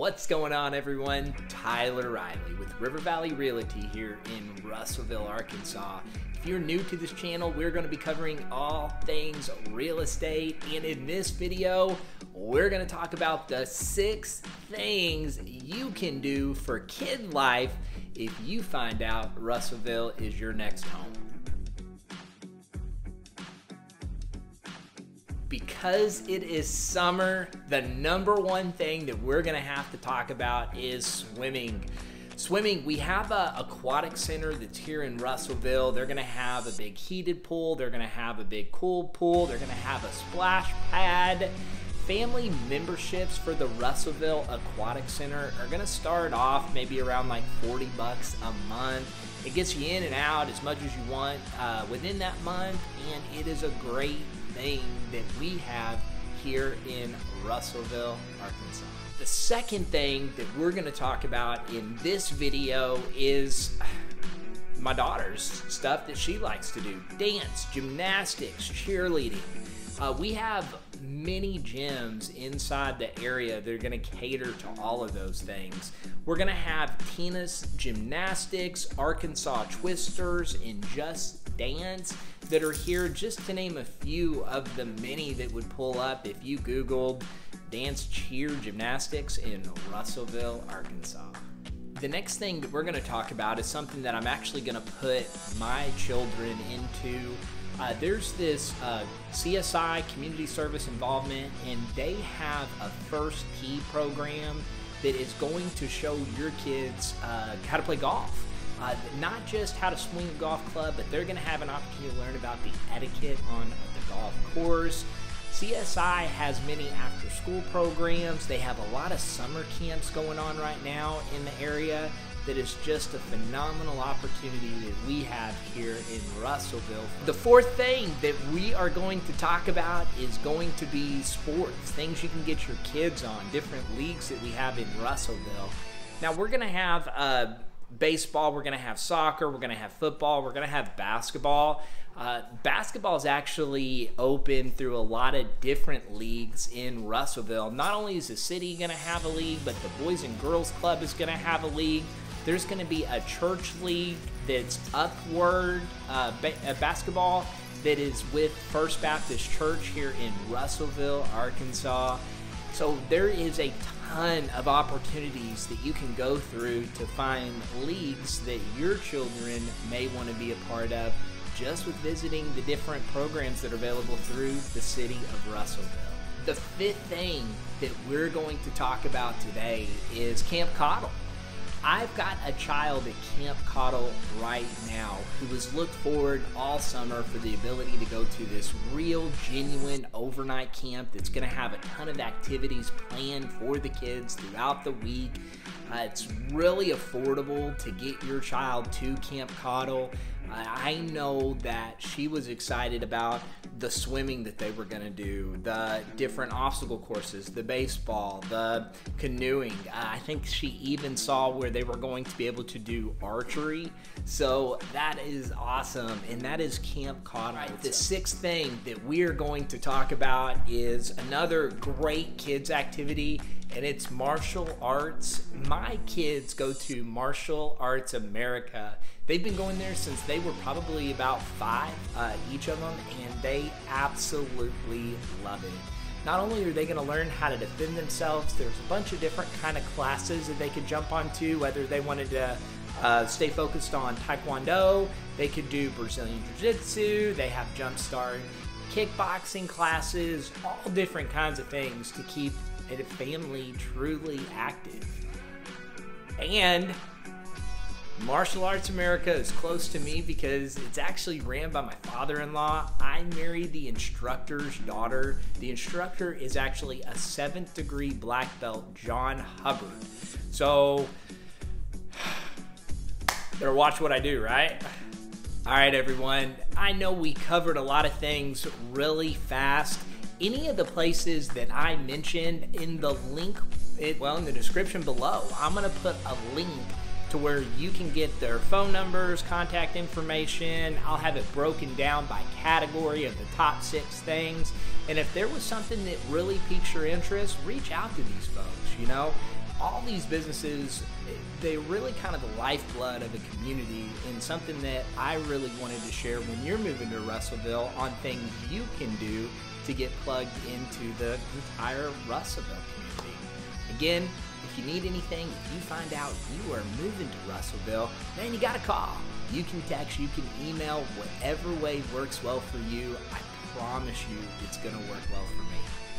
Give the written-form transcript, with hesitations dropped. What's going on, everyone? Tyler Riley with River Valley Realty here in Russellville, Arkansas. If you're new to this channel, we're going to be covering all things real estate, and in this video, we're going to talk about the 6 things you can do for kid life if you find out Russellville is your next home. Because it is summer, the #1 thing that we're gonna have to talk about is swimming. We have an aquatic center that's here in Russellville. They're gonna have a big heated pool. They're gonna have a big cooled pool. They're gonna have a splash pad. Family memberships for the Russellville Aquatic Center are gonna start off maybe around like 40 bucks a month. It gets you in and out as much as you want within that month, and it is a great thing that we have here in Russellville, Arkansas. The second thing that we're going to talk about in this video is my daughter's stuff that she likes to do: dance, gymnastics, cheerleading. We have many gyms inside the area that are going to cater to all of those things. We're going to have Tina's Gymnastics, Arkansas Twisters, and Just Dance that are here, just to name a few of the many that would pull up if you Googled dance, cheer, gymnastics in Russellville, Arkansas. The next thing that we're going to talk about is something that I'm actually going to put my children into. There's this CSI, community service involvement, and they have a First Tee program that is going to show your kids how to play golf. Not just how to swing a golf club, but they're going to have an opportunity to learn about the etiquette on the golf course. CSI has many after-school programs. They have a lot of summer camps going on right now in the area. That is just a phenomenal opportunity that we have here in Russellville. The fourth thing that we are going to talk about is going to be sports, things you can get your kids on, different leagues that we have in Russellville. Now, we're going to have baseball, we're going to have soccer, we're going to have football, we're going to have basketball. Basketball is actually open through a lot of different leagues in Russellville. Not only is the city going to have a league, but the Boys and Girls Club is going to have a league. There's going to be a church league that's upward basketball that is with First Baptist Church here in Russellville, Arkansas. So there is a ton of opportunities that you can go through to find leagues that your children may want to be a part of, just with visiting the different programs that are available through the city of Russellville. The fifth thing that we're going to talk about today is Camp Caudle. I've got a child at Camp Caudle right now who has looked forward all summer for the ability to go to this real, genuine overnight camp that's going to have a ton of activities planned for the kids throughout the week. It's really affordable to get your child to Camp Caudle. I know that she was excited about the swimming that they were going to do, the different obstacle courses, the baseball, the canoeing. I think she even saw where they were going to be able to do archery. So that is awesome, and that is Camp Caudle. Right, the sixth thing that we are going to talk about is another great kids activity, and it's martial arts. My kids go to Martial Arts America. They've been going there since they were probably about 5, each of them, and they absolutely love it. Not only are they going to learn how to defend themselves, there's a bunch of different kind of classes that they could jump onto, whether they wanted to stay focused on Taekwondo, they could do Brazilian Jiu Jitsu, they have Jump Start, kickboxing classes, all different kinds of things to keep a family truly active. And Martial Arts America is close to me because it's actually ran by my father-in-law. I married the instructor's daughter. The instructor is actually a 7th-degree black belt, John Hubbard. So, better watch what I do, right? All right, everyone. I know we covered a lot of things really fast. Any of the places that I mentioned in the link, in the description below, I'm going to put a link to where you can get their phone numbers, contact information. I'll have it broken down by category of the top 6 things. And if there was something that really piques your interest, reach out to these folks, you know. all these businesses, they're really kind of the lifeblood of the community, and something that I really wanted to share when you're moving to Russellville on things you can do to get plugged into the entire Russellville community. Again, if you need anything, if you find out you are moving to Russellville, man, you got to call. You can text, you can email, whatever way works well for you. I promise you it's going to work well for me.